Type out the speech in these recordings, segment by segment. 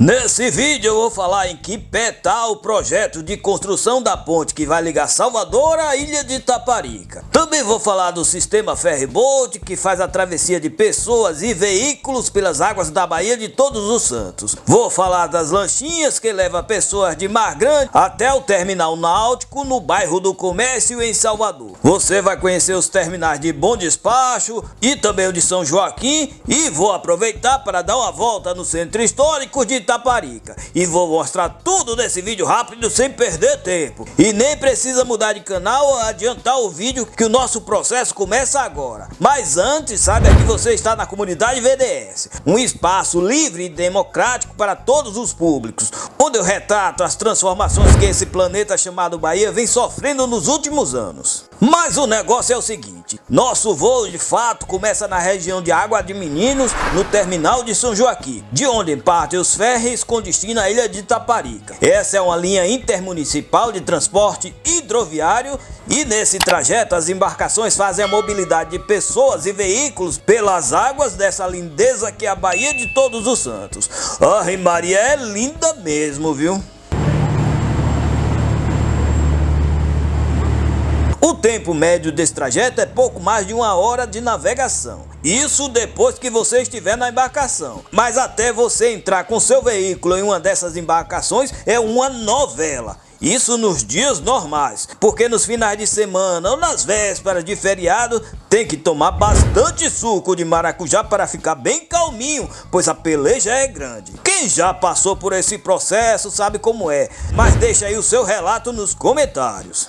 Nesse vídeo eu vou falar em que pé tá o projeto de construção da ponte que vai ligar Salvador à ilha de Itaparica. Também vou falar do sistema Ferryboat que faz a travessia de pessoas e veículos pelas águas da Baía de Todos os Santos. Vou falar das lanchinhas que levam pessoas de Mar Grande até o terminal náutico no bairro do Comércio em Salvador. Você vai conhecer os terminais de Bom Despacho e também o de São Joaquim, e vou aproveitar para dar uma volta no centro histórico de Itaparica, e vou mostrar tudo nesse vídeo rápido sem perder tempo. E nem precisa mudar de canal ou adiantar o vídeo, que o nosso processo começa agora. Mas antes, saiba que você está na comunidade VDS, um espaço livre e democrático para todos os públicos, onde eu retrato as transformações que esse planeta chamado Bahia vem sofrendo nos últimos anos. Mas o negócio é o seguinte: nosso voo de fato começa na região de Água de Meninos, no terminal de São Joaquim, de onde partem os ferries com destino à ilha de Itaparica. Essa é uma linha intermunicipal de transporte hidroviário, e nesse trajeto as embarcações fazem a mobilidade de pessoas e veículos pelas águas dessa lindeza que é a Baía de Todos os Santos. Ai Maria, é linda mesmo, viu? O tempo médio desse trajeto é pouco mais de uma hora de navegação. Isso depois que você estiver na embarcação. Mas até você entrar com seu veículo em uma dessas embarcações é uma novela. Isso nos dias normais, porque nos finais de semana ou nas vésperas de feriado tem que tomar bastante suco de maracujá para ficar bem calminho, pois a peleja é grande. Quem já passou por esse processo sabe como é, mas deixa aí o seu relato nos comentários.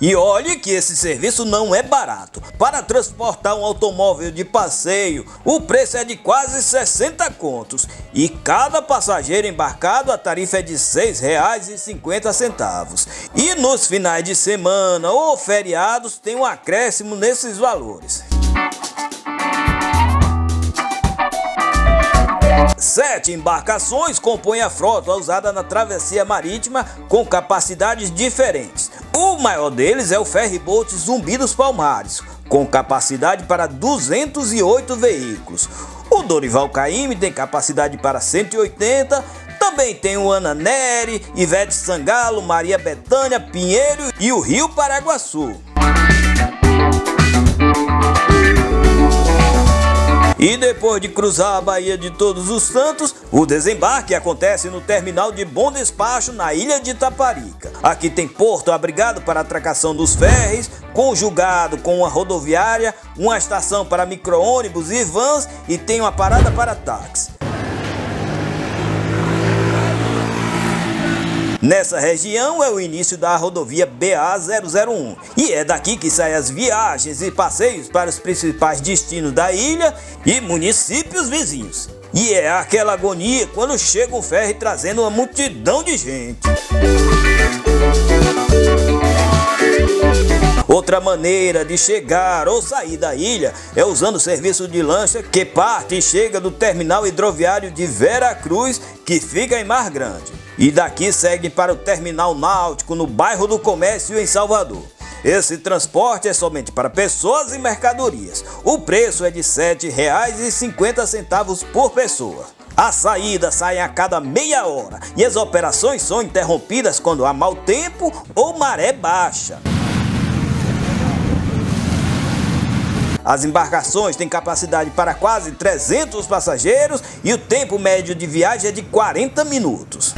E olhe que esse serviço não é barato. Para transportar um automóvel de passeio, o preço é de quase 60 contos. E cada passageiro embarcado, a tarifa é de R$ 6,50. E nos finais de semana ou feriados tem um acréscimo nesses valores. 7 embarcações compõem a frota usada na travessia marítima, com capacidades diferentes. O maior deles é o Ferryboat Zumbi dos Palmares, com capacidade para 208 veículos. O Dorival Caymmi tem capacidade para 180, também tem o Ana Nery, Ivete Sangalo, Maria Betânia, Pinheiro e o Rio Paraguaçu. E depois de cruzar a Baía de Todos os Santos, o desembarque acontece no terminal de Bom Despacho, na ilha de Itaparica. Aqui tem porto abrigado para atracação dos ferries, conjugado com uma rodoviária, uma estação para micro-ônibus e vans, e tem uma parada para táxi. Nessa região é o início da rodovia BA-001, e é daqui que saem as viagens e passeios para os principais destinos da ilha e municípios vizinhos. E é aquela agonia quando chega um ferry trazendo uma multidão de gente. Outra maneira de chegar ou sair da ilha é usando o serviço de lancha, que parte e chega do terminal hidroviário de Vera Cruz, que fica em Mar Grande. E daqui segue para o terminal náutico no bairro do Comércio em Salvador. Esse transporte é somente para pessoas e mercadorias. O preço é de R$ 7,50 por pessoa. A saída sai a cada meia hora e as operações são interrompidas quando há mau tempo ou maré baixa. As embarcações têm capacidade para quase 300 passageiros e o tempo médio de viagem é de 40 minutos.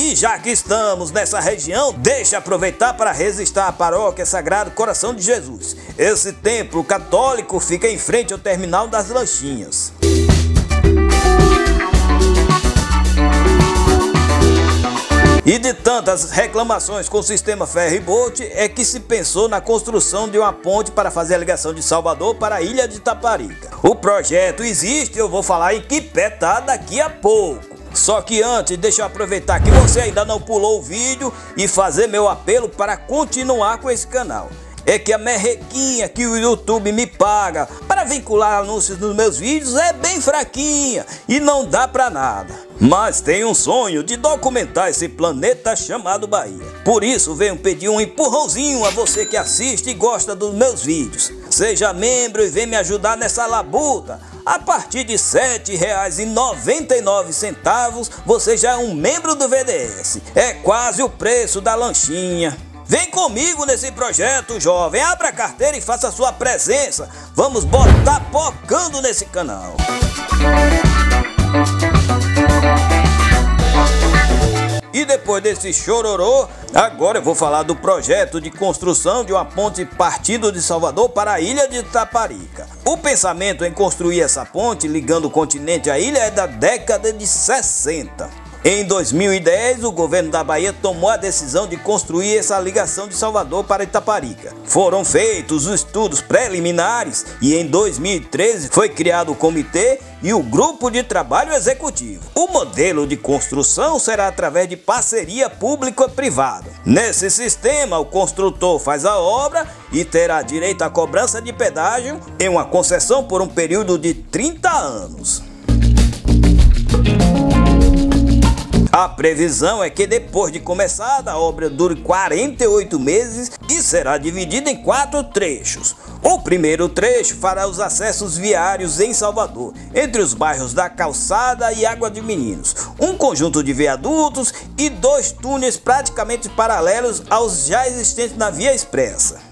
E já que estamos nessa região, deixa aproveitar para registrar a paróquia Sagrado Coração de Jesus. Esse templo católico fica em frente ao terminal das lanchinhas. E de tantas reclamações com o sistema Ferryboat é que se pensou na construção de uma ponte para fazer a ligação de Salvador para a ilha de Itaparica. O projeto existe, eu vou falar em que pé tá daqui a pouco. Só que antes, deixa eu aproveitar que você ainda não pulou o vídeo e fazer meu apelo para continuar com esse canal. é que a merrequinha que o YouTube me paga para vincular anúncios nos meus vídeos é bem fraquinha e não dá pra nada. Mas tenho um sonho de documentar esse planeta chamado Bahia. Por isso venho pedir um empurrãozinho a você que assiste e gosta dos meus vídeos. Seja membro e venha me ajudar nessa labuta. A partir de R$ 7,99 você já é um membro do VDS. É quase o preço da lanchinha. Vem comigo nesse projeto, jovem. Abra a carteira e faça sua presença. Vamos botar pocando nesse canal. E depois desse chororô, agora eu vou falar do projeto de construção de uma ponte partindo de Salvador para a ilha de Itaparica. O pensamento em construir essa ponte ligando o continente à ilha é da década de 60. Em 2010, o governo da Bahia tomou a decisão de construir essa ligação de Salvador para Itaparica. Foram feitos os estudos preliminares e em 2013 foi criado o comitê e o grupo de trabalho executivo. O modelo de construção será através de parceria público-privada. Nesse sistema, o construtor faz a obra e terá direito à cobrança de pedágio em uma concessão por um período de 30 anos. A previsão é que depois de começada, a obra dure 48 meses e será dividida em 4 trechos. O primeiro trecho fará os acessos viários em Salvador, entre os bairros da Calçada e Água de Meninos, um conjunto de viadutos e 2 túneis praticamente paralelos aos já existentes na Via Expressa.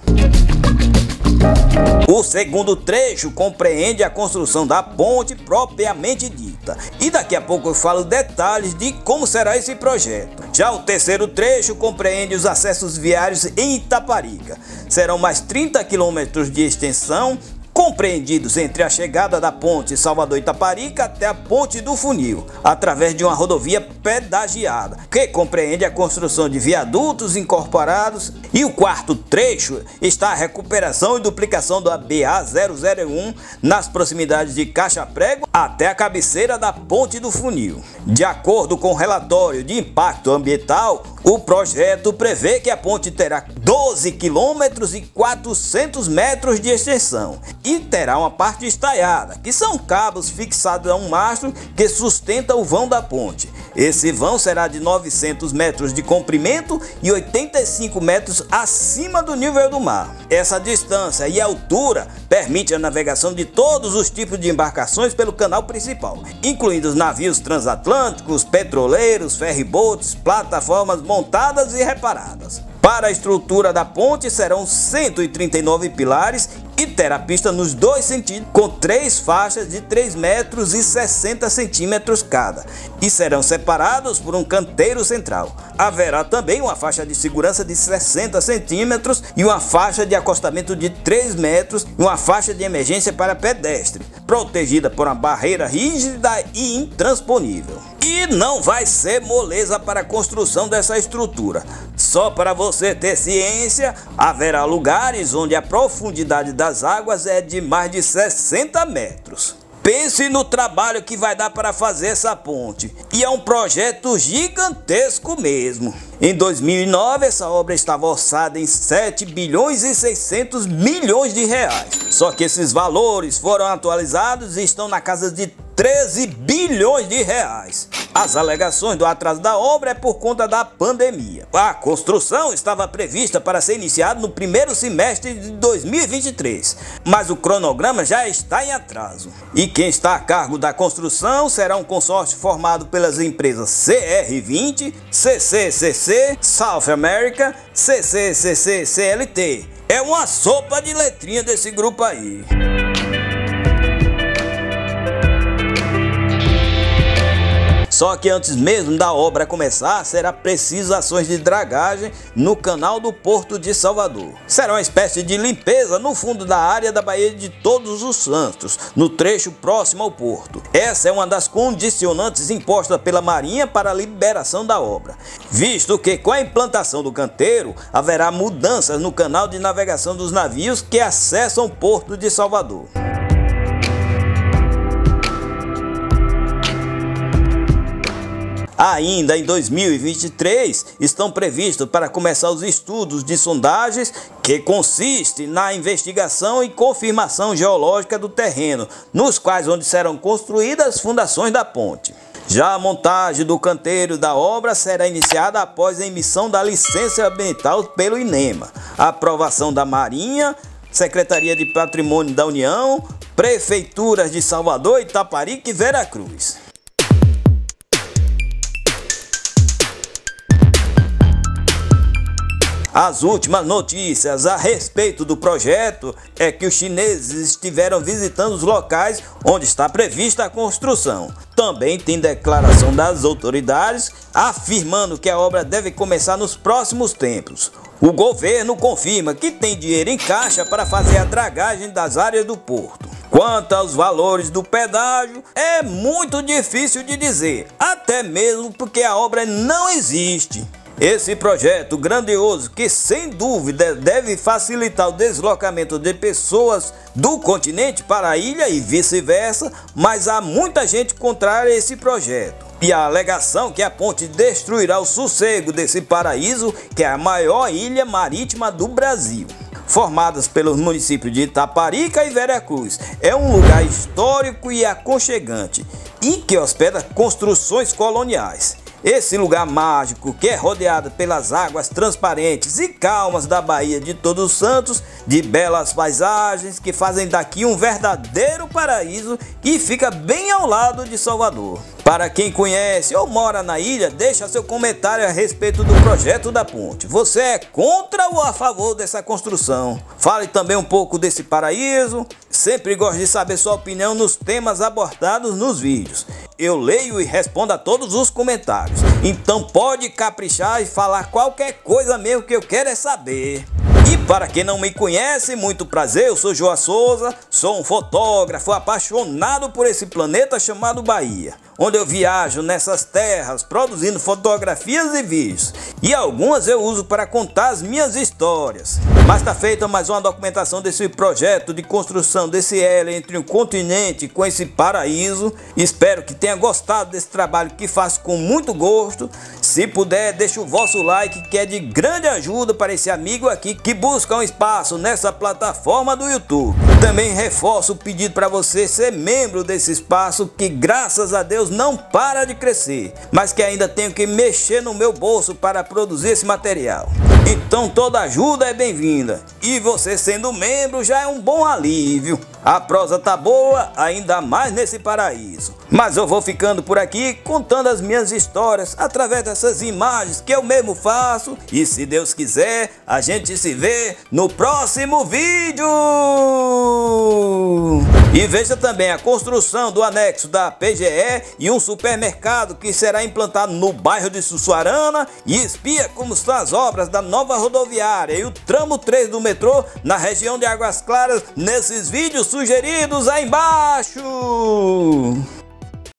O segundo trecho compreende a construção da ponte propriamente dita, e daqui a pouco eu falo detalhes de como será esse projeto. Já o terceiro trecho compreende os acessos viários em Itaparica. Serão mais 30 quilômetros de extensão, compreendidos entre a chegada da ponte Salvador Itaparica até a Ponte do Funil, através de uma rodovia pedagiada, que compreende a construção de viadutos incorporados. E o quarto trecho está a recuperação e duplicação da BA-001 nas proximidades de Caixa Prego até a cabeceira da Ponte do Funil. De acordo com o relatório de impacto ambiental, o projeto prevê que a ponte terá 12 quilômetros e 400 metros de extensão e terá uma parte estaiada, que são cabos fixados a um mastro que sustenta o vão da ponte. Esse vão será de 900 metros de comprimento e 85 metros acima do nível do mar. Essa distância e altura permite a navegação de todos os tipos de embarcações pelo canal principal, incluindo os navios transatlânticos, petroleiros, ferryboats, plataformas montadas e reparadas. Para a estrutura da ponte serão 139 pilares e terá pista nos 2 sentidos, com 3 faixas de 3 metros e 60 centímetros cada, e serão separados por um canteiro central. Haverá também uma faixa de segurança de 60 centímetros e uma faixa de acostamento de 3 metros e uma faixa de emergência para pedestre, protegida por uma barreira rígida e intransponível. E não vai ser moleza para a construção dessa estrutura. Só para você ter ciência, haverá lugares onde a profundidade das águas é de mais de 60 metros. Pense no trabalho que vai dar para fazer essa ponte, e é um projeto gigantesco mesmo. Em 2009, essa obra estava orçada em 7 bilhões e 600 milhões de reais. Só que esses valores foram atualizados e estão na casa de 13 bilhões de reais. As alegações do atraso da obra é por conta da pandemia. A construção estava prevista para ser iniciada no primeiro semestre de 2023, mas o cronograma já está em atraso. E quem está a cargo da construção será um consórcio formado pelas empresas CR20, CCCC, South America, CCCCLT. É uma sopa de letrinha desse grupo aí. Só que antes mesmo da obra começar, será preciso ações de dragagem no canal do Porto de Salvador. Será uma espécie de limpeza no fundo da área da Baía de Todos os Santos, no trecho próximo ao porto. Essa é uma das condicionantes impostas pela Marinha para a liberação da obra, visto que com a implantação do canteiro, haverá mudanças no canal de navegação dos navios que acessam o Porto de Salvador. Ainda em 2023, estão previstos para começar os estudos de sondagens, que consiste na investigação e confirmação geológica do terreno, nos quais onde serão construídas as fundações da ponte. Já a montagem do canteiro da obra será iniciada após a emissão da licença ambiental pelo INEMA, a aprovação da Marinha, Secretaria de Patrimônio da União, Prefeituras de Salvador, Itaparica e Vera Cruz. As últimas notícias a respeito do projeto é que os chineses estiveram visitando os locais onde está prevista a construção. Também tem declaração das autoridades afirmando que a obra deve começar nos próximos tempos. O governo confirma que tem dinheiro em caixa para fazer a dragagem das áreas do porto. Quanto aos valores do pedágio, é muito difícil de dizer, até mesmo porque a obra não existe. Esse projeto grandioso que, sem dúvida, deve facilitar o deslocamento de pessoas do continente para a ilha e vice-versa, mas há muita gente contrária a esse projeto. E a alegação que a ponte destruirá o sossego desse paraíso, que é a maior ilha marítima do Brasil, formadas pelos municípios de Itaparica e Vera Cruz. É um lugar histórico e aconchegante, e que hospeda construções coloniais. Esse lugar mágico, que é rodeado pelas águas transparentes e calmas da Baía de Todos os Santos, de belas paisagens que fazem daqui um verdadeiro paraíso, e fica bem ao lado de Salvador. Para quem conhece ou mora na ilha, deixa seu comentário a respeito do projeto da ponte. Você é contra ou a favor dessa construção? Fale também um pouco desse paraíso. Sempre gosto de saber sua opinião nos temas abordados nos vídeos. Eu leio e respondo a todos os comentários. Então pode caprichar e falar qualquer coisa mesmo, que eu quero é saber. E para quem não me conhece, muito prazer, eu sou João Souza, sou um fotógrafo apaixonado por esse planeta chamado Bahia, onde eu viajo nessas terras produzindo fotografias e vídeos, e algumas eu uso para contar as minhas histórias. Mas está feita mais uma documentação desse projeto de construção desse elo entre um continente com esse paraíso. Espero que tenha gostado desse trabalho que faço com muito gosto. Se puder, deixa o vosso like, que é de grande ajuda para esse amigo aqui que busca um espaço nessa plataforma do YouTube. Também reforço o pedido para você ser membro desse espaço, que graças a Deus não para de crescer, mas que ainda tenho que mexer no meu bolso para produzir esse material. Então toda ajuda é bem-vinda, e você sendo membro já é um bom alívio. A prosa tá boa, ainda mais nesse paraíso. Mas eu vou ficando por aqui, contando as minhas histórias através dessas imagens que eu mesmo faço. E se Deus quiser, a gente se vê no próximo vídeo! E veja também a construção do anexo da PGE e um supermercado que será implantado no bairro de Sussuarana, e espia como estão as obras da nova rodoviária e o tramo 3 do metrô na região de Águas Claras nesses vídeos sugeridos aí embaixo.